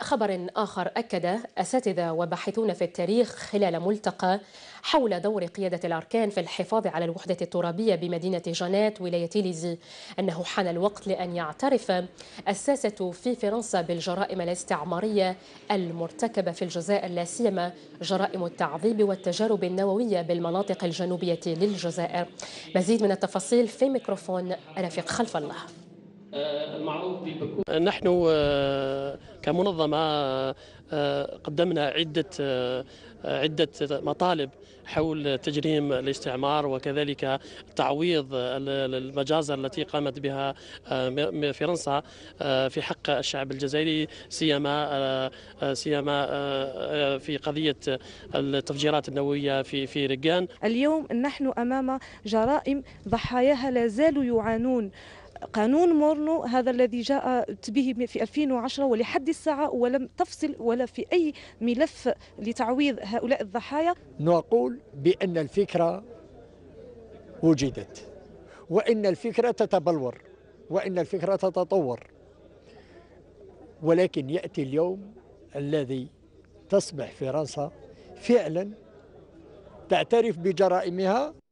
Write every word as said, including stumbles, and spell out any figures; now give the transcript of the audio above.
خبر آخر أكد أساتذة وباحثون في التاريخ خلال ملتقى حول دور قيادة الأركان في الحفاظ على الوحدة الترابية بمدينة جنات ولاية ليزي أنه حان الوقت لأن يعترف الساسة في فرنسا بالجرائم الاستعمارية المرتكبة في الجزائر، لا سيما جرائم التعذيب والتجارب النووية بالمناطق الجنوبية للجزائر. مزيد من التفاصيل في ميكروفون رفيق خلف الله. نحن كمنظمة قدمنا عدة عدة مطالب حول تجريم الاستعمار وكذلك تعويض المجازر التي قامت بها فرنسا في حق الشعب الجزائري، سيما سيما في قضية التفجيرات النووية في في رقان. اليوم نحن أمام جرائم ضحاياها لا زالوا يعانون. قانون مورنو هذا الذي جاءت به في ألفين وعشرة ولحد الساعة ولم تفصل ولا في أي ملف لتعويض هؤلاء الضحايا. نقول بأن الفكرة وجدت، وإن الفكرة تتبلور، وإن الفكرة تتطور، ولكن يأتي اليوم الذي تصبح فرنسا فعلا تعترف بجرائمها.